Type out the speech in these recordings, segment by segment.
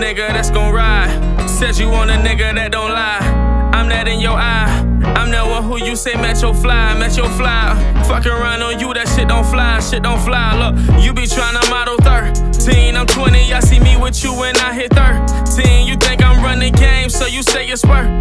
nigga that's gon' ride. Said you want a nigga that don't lie. I'm that in your eye. I'm that one who you say match your fly, match your fly. Fucking around on you, that shit don't fly, shit don't fly. Look, you be tryna model 13, I'm 20, y'all see me with you when I hit 13. You think I'm running game, so you say it's working.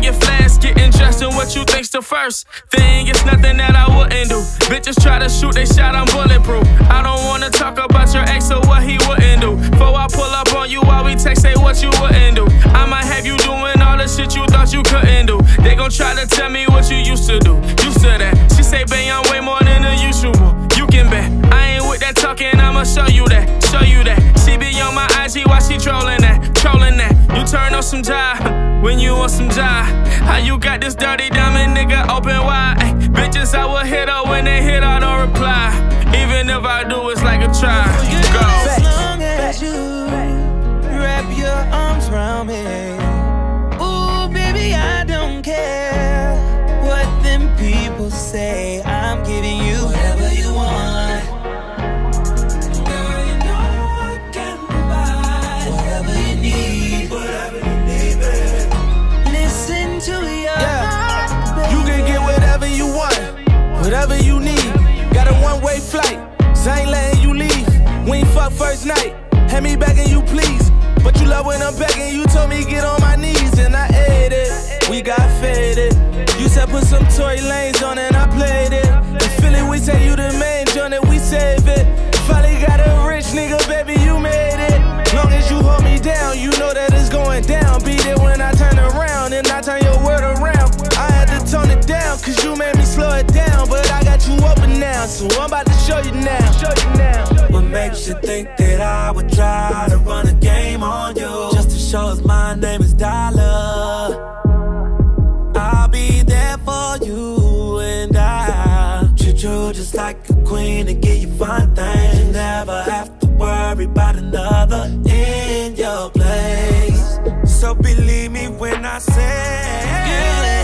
Get flash, getting dressed in what you think's the first thing. It's nothing that I wouldn't do. Bitches try to shoot, they shot, I'm bulletproof. I don't wanna talk about your ex or what he wouldn't do. Before I pull up on you, while we text, say what you wouldn't do. I might have you doing all the shit you thought you couldn't do. They gon' try to tell me what you used to do, used to that. She say, babe, I'm way more than the usual. You can bet I ain't with that talking, I'ma show you that, show you that. She be on my IG while she trolling that, trolling that. You turn on some jive when you on some jive. How you got this dirty diamond nigga open wide? Ay, bitches, I will hit her when they hit her, don't reply. Even if I do, it's like a try. Go. As long as you wrap your arms around me, ooh, baby, I don't care what them people say. I'm giving you whatever you want. Girl, you know I can provide whatever you need, whatever you need, baby. Listen to your heart, baby. You can get whatever you want, whatever you need. Got a one-way flight, so I ain't letting you leave. We ain't fuck first night, hand me back and you please. But you love when I'm begging, you told me get on my knees. And I ate it, we got faded. You said put some Tory Lanez on and I played it. In Philly we say you the main, John, and we save it. Finally got a rich nigga, baby, you made it. Long as you hold me down, you know that it's going down. Beat it when I turn around, and I turn your word around. I had to tone it down, cause you made me slow it down. But I got you open now, so I'm about to show you now, show you now. What makes you think that I would try to run a game on you? Just to show us my name is Dollar. I'll be there for you, and I treat you just like a queen and give you fine things. You never have to worry about another in your place. So believe me when I say, yeah.